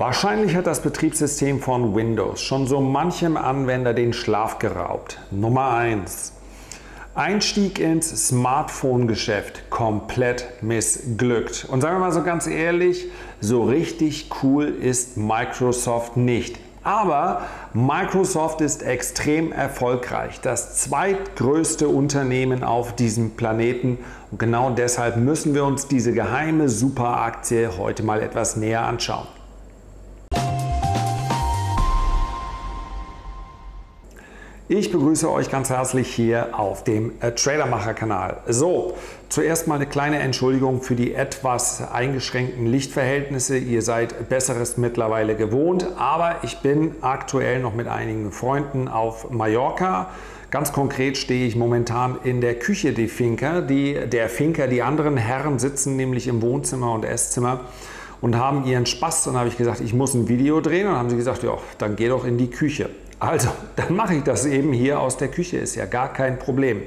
Wahrscheinlich hat das Betriebssystem von Windows schon so manchem Anwender den Schlaf geraubt. Nummer 1. Einstieg ins Smartphone-Geschäft komplett missglückt. Und sagen wir mal so ganz ehrlich, so richtig cool ist Microsoft nicht. Aber Microsoft ist extrem erfolgreich, das zweitgrößte Unternehmen auf diesem Planeten. Und genau deshalb müssen wir uns diese geheime Superaktie heute mal etwas näher anschauen. Ich begrüße euch ganz herzlich hier auf dem Tradermacher-Kanal. So, zuerst mal eine kleine Entschuldigung für die etwas eingeschränkten Lichtverhältnisse. Ihr seid Besseres mittlerweile gewohnt, aber ich bin aktuell noch mit einigen Freunden auf Mallorca. Ganz konkret stehe ich momentan in der Küche der Finca. Die anderen Herren sitzen nämlich im Wohnzimmer und Esszimmer und haben ihren Spaß. Dann habe ich gesagt, ich muss ein Video drehen. Und dann haben sie gesagt, ja, dann geh doch in die Küche. Also, dann mache ich das eben hier aus der Küche, ist ja gar kein Problem.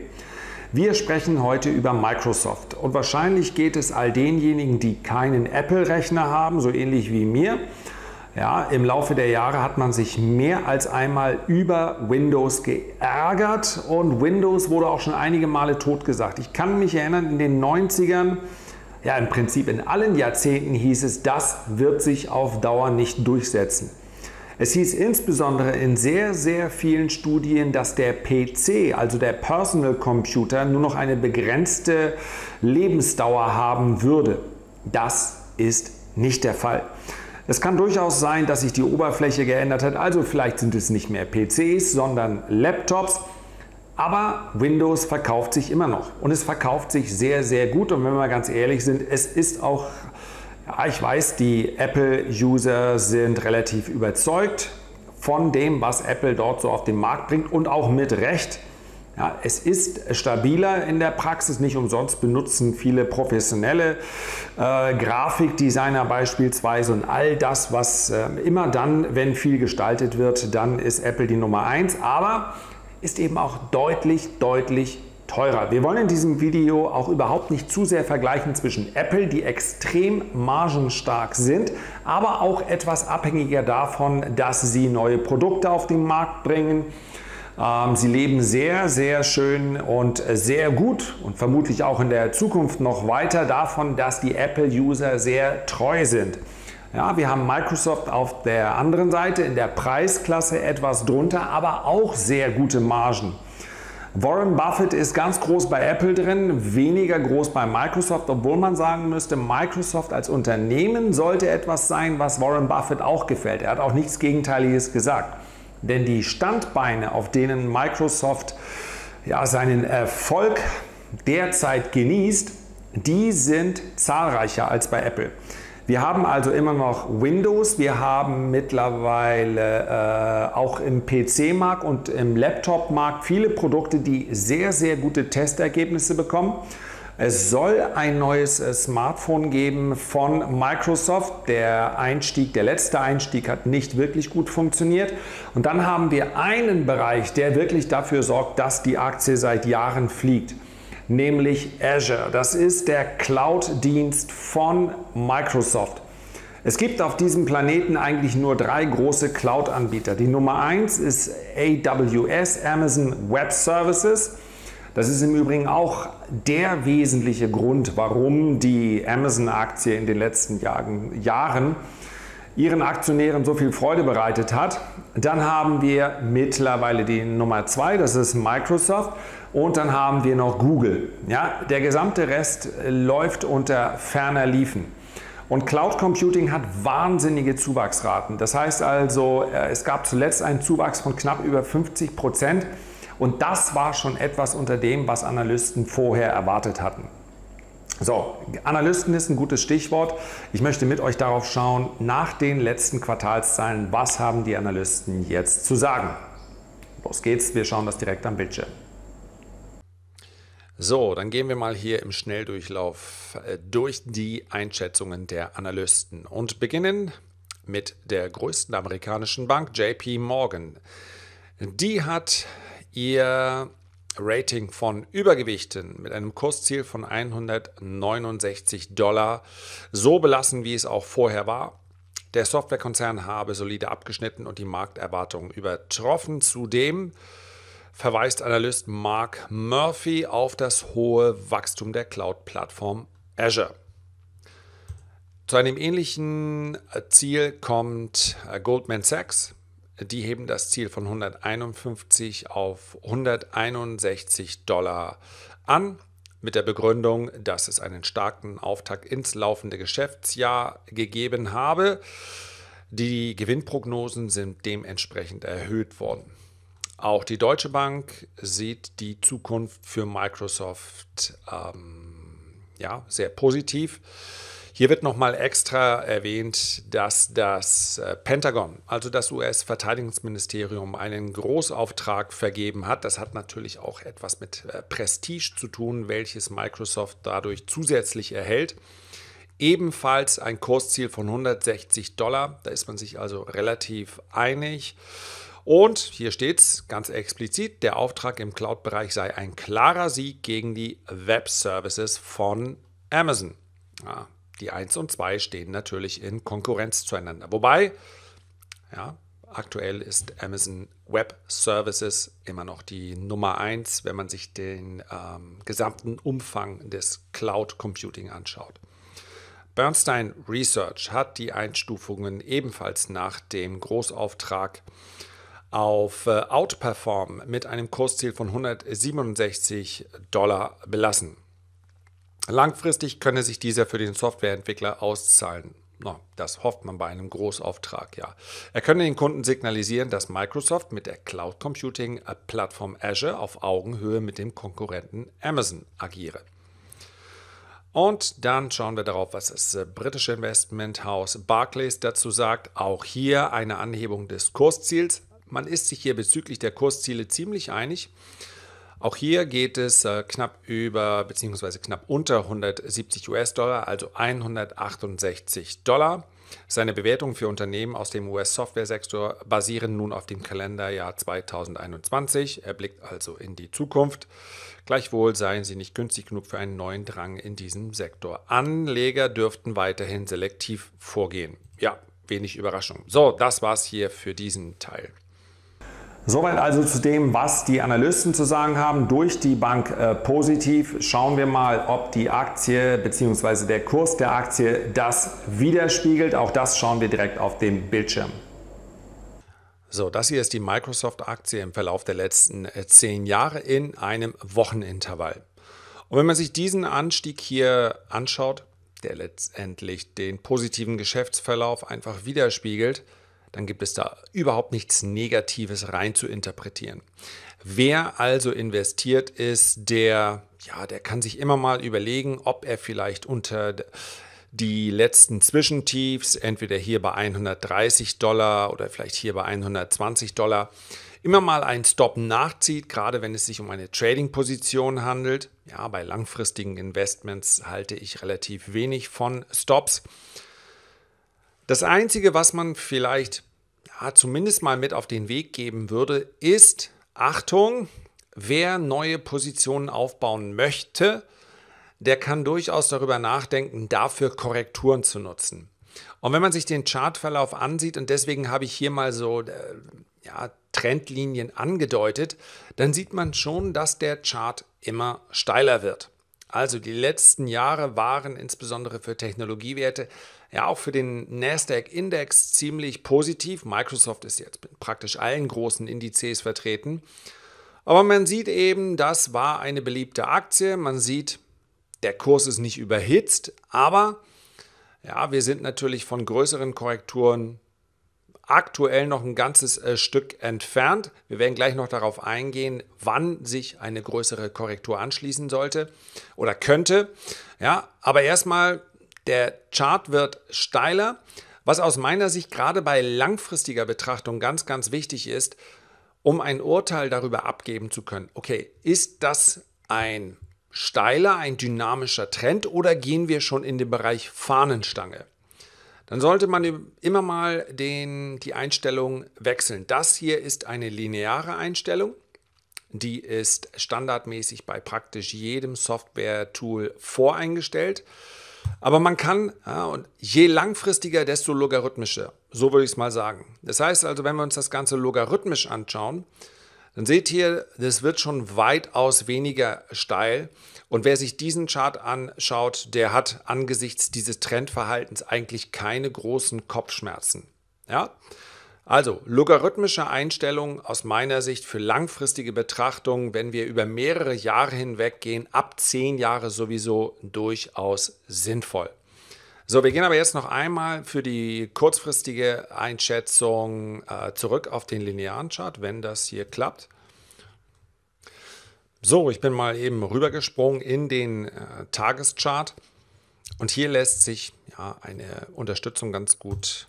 Wir sprechen heute über Microsoft und wahrscheinlich geht es all denjenigen, die keinen Apple-Rechner haben, so ähnlich wie mir. Ja, im Laufe der Jahre hat man sich mehr als einmal über Windows geärgert und Windows wurde auch schon einige Male totgesagt. Ich kann mich erinnern, in den 90ern, ja im Prinzip in allen Jahrzehnten hieß es, das wird sich auf Dauer nicht durchsetzen. Es hieß insbesondere in sehr, sehr vielen Studien, dass der PC, also der Personal Computer, nur noch eine begrenzte Lebensdauer haben würde. Das ist nicht der Fall. Es kann durchaus sein, dass sich die Oberfläche geändert hat, also vielleicht sind es nicht mehr PCs, sondern Laptops. Aber Windows verkauft sich immer noch und es verkauft sich sehr, sehr gut und wenn wir ganz ehrlich sind, es ist auch... Ja, ich weiß, die Apple-User sind relativ überzeugt von dem, was Apple dort so auf den Markt bringt und auch mit Recht. Ja, es ist stabiler in der Praxis, nicht umsonst benutzen viele professionelle Grafikdesigner beispielsweise und all das, was immer dann, wenn viel gestaltet wird, dann ist Apple die Nummer 1, aber ist eben auch deutlich teurer. Wir wollen in diesem Video auch überhaupt nicht zu sehr vergleichen zwischen Apple, die extrem margenstark sind, aber auch etwas abhängiger davon, dass sie neue Produkte auf den Markt bringen. Sie leben sehr, sehr schön und sehr gut und vermutlich auch in der Zukunft noch weiter davon, dass die Apple-User sehr treu sind. Ja, wir haben Microsoft auf der anderen Seite in der Preisklasse etwas drunter, aber auch sehr gute Margen. Warren Buffett ist ganz groß bei Apple drin, weniger groß bei Microsoft, obwohl man sagen müsste, Microsoft als Unternehmen sollte etwas sein, was Warren Buffett auch gefällt. Er hat auch nichts Gegenteiliges gesagt. Denn die Standbeine, auf denen Microsoft ja, seinen Erfolg derzeit genießt, die sind zahlreicher als bei Apple. Wir haben also immer noch Windows, wir haben mittlerweile auch im PC-Markt und im Laptop-Markt viele Produkte, die sehr, sehr gute Testergebnisse bekommen. Es soll ein neues Smartphone geben von Microsoft. Der letzte Einstieg hat nicht wirklich gut funktioniert. Und dann haben wir einen Bereich, der wirklich dafür sorgt, dass die Aktie seit Jahren fliegt. Nämlich Azure. Das ist der Cloud-Dienst von Microsoft. Es gibt auf diesem Planeten eigentlich nur drei große Cloud-Anbieter. Die Nummer 1 ist AWS, Amazon Web Services. Das ist im Übrigen auch der wesentliche Grund, warum die Amazon-Aktie in den letzten Jahren ihren Aktionären so viel Freude bereitet hat. Dann haben wir mittlerweile die Nummer 2, das ist Microsoft. Und dann haben wir noch Google. Ja, der gesamte Rest läuft unter ferner Liefen. Und Cloud Computing hat wahnsinnige Zuwachsraten. Das heißt also, es gab zuletzt einen Zuwachs von knapp über 50% und das war schon etwas unter dem, was Analysten vorher erwartet hatten. So, Analysten ist ein gutes Stichwort. Ich möchte mit euch darauf schauen, nach den letzten Quartalszahlen, was haben die Analysten jetzt zu sagen. Los geht's, wir schauen das direkt am Bildschirm. So, dann gehen wir mal hier im Schnelldurchlauf durch die Einschätzungen der Analysten und beginnen mit der größten amerikanischen Bank, JP Morgan. Die hat ihr Rating von Übergewichten mit einem Kursziel von $169 so belassen, wie es auch vorher war. Der Softwarekonzern habe solide abgeschnitten und die Markterwartungen übertroffen. Zudem verweist Analyst Mark Murphy auf das hohe Wachstum der Cloud-Plattform Azure. Zu einem ähnlichen Ziel kommt Goldman Sachs. Die heben das Ziel von 151 auf $161 an, mit der Begründung, dass es einen starken Auftakt ins laufende Geschäftsjahr gegeben habe. Die Gewinnprognosen sind dementsprechend erhöht worden. Auch die Deutsche Bank sieht die Zukunft für Microsoft sehr positiv. Hier wird nochmal extra erwähnt, dass das Pentagon, also das US-Verteidigungsministerium, einen Großauftrag vergeben hat. Das hat natürlich auch etwas mit Prestige zu tun, welches Microsoft dadurch zusätzlich erhält. Ebenfalls ein Kursziel von $160, da ist man sich also relativ einig. Und hier steht es ganz explizit, der Auftrag im Cloud-Bereich sei ein klarer Sieg gegen die Web Services von Amazon. Ja. Die 1 und 2 stehen natürlich in Konkurrenz zueinander. Wobei, ja, aktuell ist Amazon Web Services immer noch die Nummer 1, wenn man sich den gesamten Umfang des Cloud Computing anschaut. Bernstein Research hat die Einstufungen ebenfalls nach dem Großauftrag auf Outperform mit einem Kursziel von $167 belassen. Langfristig könne sich dieser für den Softwareentwickler auszahlen. Das hofft man bei einem Großauftrag, ja. Er könne den Kunden signalisieren, dass Microsoft mit der Cloud Computing-Plattform Azure auf Augenhöhe mit dem Konkurrenten Amazon agiere. Und dann schauen wir darauf, was das britische Investmenthaus Barclays dazu sagt. Auch hier eine Anhebung des Kursziels. Man ist sich hier bezüglich der Kursziele ziemlich einig. Auch hier geht es knapp unter $170, also $168. Seine Bewertungen für Unternehmen aus dem US-Software-Sektor basieren nun auf dem Kalenderjahr 2021. Er blickt also in die Zukunft. Gleichwohl seien sie nicht günstig genug für einen neuen Drang in diesem Sektor. Anleger dürften weiterhin selektiv vorgehen. Ja, wenig Überraschung. So, das war's hier für diesen Teil. Soweit also zu dem, was die Analysten zu sagen haben, durch die Bank positiv. Schauen wir mal, ob die Aktie bzw. der Kurs der Aktie das widerspiegelt. Auch das schauen wir direkt auf dem Bildschirm. So, das hier ist die Microsoft-Aktie im Verlauf der letzten 10 Jahre in einem Wochenintervall. Und wenn man sich diesen Anstieg hier anschaut, der letztendlich den positiven Geschäftsverlauf einfach widerspiegelt, dann gibt es da überhaupt nichts Negatives rein zu interpretieren. Wer also investiert ist, der kann sich immer mal überlegen, ob er vielleicht unter die letzten Zwischentiefs, entweder hier bei $130 oder vielleicht hier bei $120, immer mal einen Stop nachzieht, gerade wenn es sich um eine Trading-Position handelt. Ja, bei langfristigen Investments halte ich relativ wenig von Stops. Das Einzige, was man vielleicht zumindest mal mit auf den Weg geben würde, ist, Achtung, wer neue Positionen aufbauen möchte, der kann durchaus darüber nachdenken, dafür Korrekturen zu nutzen. Und wenn man sich den Chartverlauf ansieht, und deswegen habe ich hier mal so Trendlinien angedeutet, dann sieht man schon, dass der Chart immer steiler wird. Also die letzten Jahre waren insbesondere für Technologiewerte, ja auch für den Nasdaq-Index ziemlich positiv. Microsoft ist jetzt mit praktisch allen großen Indizes vertreten. Aber man sieht eben, das war eine beliebte Aktie. Man sieht, der Kurs ist nicht überhitzt, aber ja, wir sind natürlich von größeren Korrekturen aktuell noch ein ganzes Stück entfernt. Wir werden gleich noch darauf eingehen, wann sich eine größere Korrektur anschließen sollte oder könnte. Ja, aber erstmal, der Chart wird steiler. Was aus meiner Sicht gerade bei langfristiger Betrachtung ganz, ganz wichtig ist, um ein Urteil darüber abgeben zu können. Okay, ist das ein steiler, ein dynamischer Trend oder gehen wir schon in den Bereich Fahnenstange? Dann sollte man immer mal die Einstellung wechseln. Das hier ist eine lineare Einstellung. Die ist standardmäßig bei praktisch jedem Software-Tool voreingestellt. Aber man kann, ja, und je langfristiger, desto logarithmischer. So würde ich es mal sagen. Das heißt also, wenn wir uns das Ganze logarithmisch anschauen, dann seht ihr, das wird schon weitaus weniger steil. Und wer sich diesen Chart anschaut, der hat angesichts dieses Trendverhaltens eigentlich keine großen Kopfschmerzen. Ja? Also logarithmische Einstellung aus meiner Sicht für langfristige Betrachtung, wenn wir über mehrere Jahre hinweg gehen, ab 10 Jahre sowieso durchaus sinnvoll. So, wir gehen aber jetzt noch einmal für die kurzfristige Einschätzung zurück auf den linearen Chart, wenn das hier klappt. So, ich bin mal eben rübergesprungen in den Tageschart und hier lässt sich ja eine Unterstützung ganz gut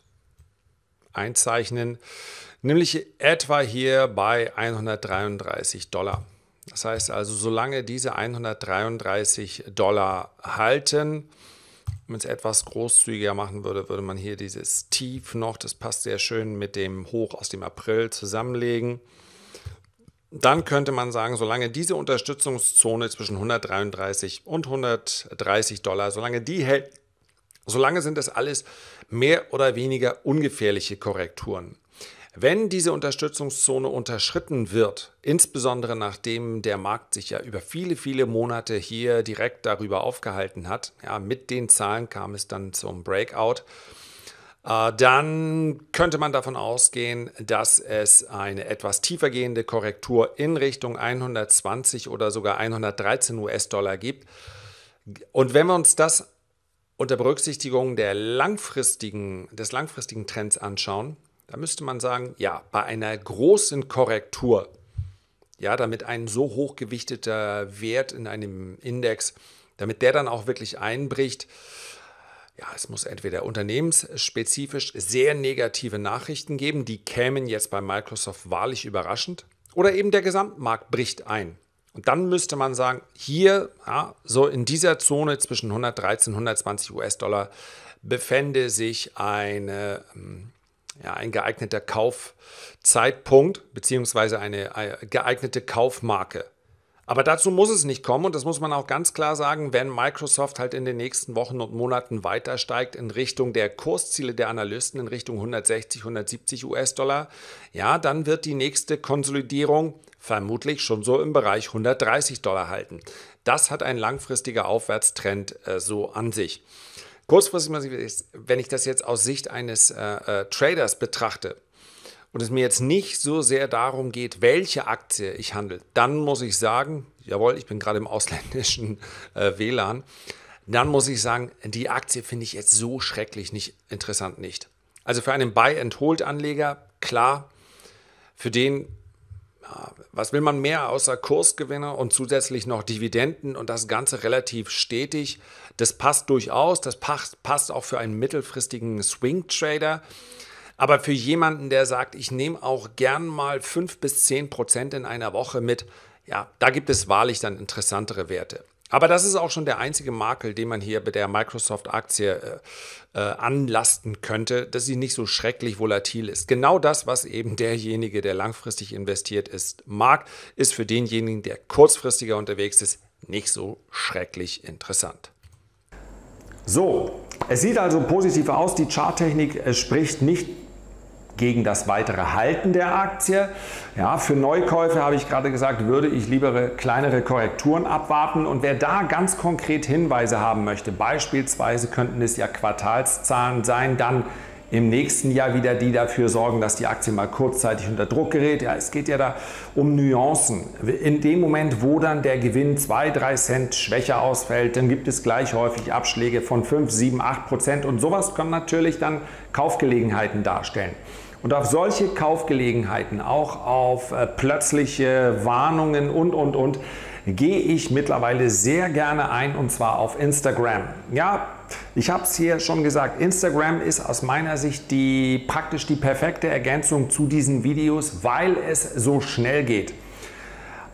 einzeichnen, nämlich etwa hier bei 133 $. Das heißt also, solange diese 133 $ halten, wenn man es etwas großzügiger machen würde, würde man hier dieses Tief noch, das passt sehr schön mit dem Hoch aus dem April, zusammenlegen. Dann könnte man sagen, solange diese Unterstützungszone zwischen 133 und 130 $, solange die hält, solange sind das alles mehr oder weniger ungefährliche Korrekturen. Wenn diese Unterstützungszone unterschritten wird, insbesondere nachdem der Markt sich ja über viele, viele Monate hier direkt darüber aufgehalten hat, ja, mit den Zahlen kam es dann zum Breakout, dann könnte man davon ausgehen, dass es eine etwas tiefer gehende Korrektur in Richtung 120 oder sogar 113 US-Dollar gibt. Und wenn wir uns das unter Berücksichtigung der des langfristigen Trends anschauen, da müsste man sagen, ja, bei einer großen Korrektur, ja, damit ein so hochgewichteter Wert in einem Index, damit der dann auch wirklich einbricht, ja, es muss entweder unternehmensspezifisch sehr negative Nachrichten geben, die kämen jetzt bei Microsoft wahrlich überraschend, oder eben der Gesamtmarkt bricht ein. Und dann müsste man sagen, hier, ja, so in dieser Zone zwischen 113 und 120 US-Dollar befände sich eine, ja, ein geeigneter Kaufzeitpunkt bzw. eine geeignete Kaufmarke. Aber dazu muss es nicht kommen und das muss man auch ganz klar sagen, wenn Microsoft halt in den nächsten Wochen und Monaten weiter steigt in Richtung der Kursziele der Analysten, in Richtung 160, 170 US-Dollar, ja, dann wird die nächste Konsolidierung vermutlich schon so im Bereich 130 $ halten. Das hat ein langfristiger Aufwärtstrend so an sich. Kurzfristig, wenn ich das jetzt aus Sicht eines Traders betrachte und es mir jetzt nicht so sehr darum geht, welche Aktie ich handle, dann muss ich sagen, jawohl, ich bin gerade im ausländischen WLAN, dann muss ich sagen, die Aktie finde ich jetzt so schrecklich nicht interessant nicht. Also für einen Buy-and-Hold-Anleger, klar, für den... Was will man mehr außer Kursgewinne und zusätzlich noch Dividenden und das Ganze relativ stetig? Das passt durchaus, das passt auch für einen mittelfristigen Swing-Trader. Aber für jemanden, der sagt, ich nehme auch gern mal 5 bis 10% in einer Woche mit, ja, da gibt es wahrlich dann interessantere Werte. Aber das ist auch schon der einzige Makel, den man hier bei der Microsoft-Aktie anlasten könnte, dass sie nicht so schrecklich volatil ist. Genau das, was eben derjenige, der langfristig investiert ist, mag, ist für denjenigen, der kurzfristiger unterwegs ist, nicht so schrecklich interessant. So, es sieht also positiv aus. Die Charttechnik spricht nicht gegen das weitere Halten der Aktie. Ja, für Neukäufe, habe ich gerade gesagt, würde ich lieber kleinere Korrekturen abwarten. Und wer da ganz konkret Hinweise haben möchte, beispielsweise könnten es ja Quartalszahlen sein, dann im nächsten Jahr wieder, die dafür sorgen, dass die Aktie mal kurzzeitig unter Druck gerät. Ja, es geht ja da um Nuancen. In dem Moment, wo dann der Gewinn 2, 3 Cent schwächer ausfällt, dann gibt es gleich häufig Abschläge von 5, 7, 8% und sowas kann natürlich dann Kaufgelegenheiten darstellen. Und auf solche Kaufgelegenheiten, auch auf plötzliche Warnungen und, gehe ich mittlerweile sehr gerne ein, und zwar auf Instagram. Ja, ich habe es hier schon gesagt, Instagram ist aus meiner Sicht praktisch die perfekte Ergänzung zu diesen Videos, weil es so schnell geht.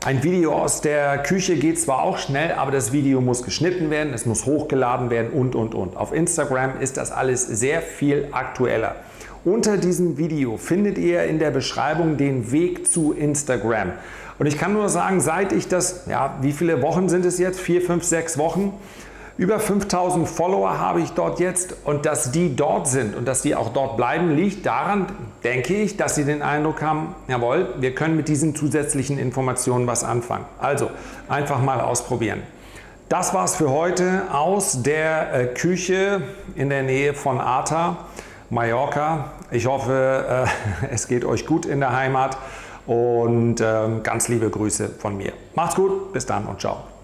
Ein Video aus der Küche geht zwar auch schnell, aber das Video muss geschnitten werden, es muss hochgeladen werden und. Auf Instagram ist das alles sehr viel aktueller. Unter diesem Video findet ihr in der Beschreibung den Weg zu Instagram. Und ich kann nur sagen, seit ich das, ja, wie viele Wochen sind es jetzt? 4, 5, 6 Wochen Über 5000 Follower habe ich dort jetzt, und dass die dort sind und dass die auch dort bleiben, liegt daran, denke ich, dass sie den Eindruck haben, jawohl, wir können mit diesen zusätzlichen Informationen was anfangen. Also einfach mal ausprobieren. Das war's für heute aus der Küche in der Nähe von Arta, Mallorca. Ich hoffe, es geht euch gut in der Heimat, und ganz liebe Grüße von mir. Macht's gut, bis dann und ciao.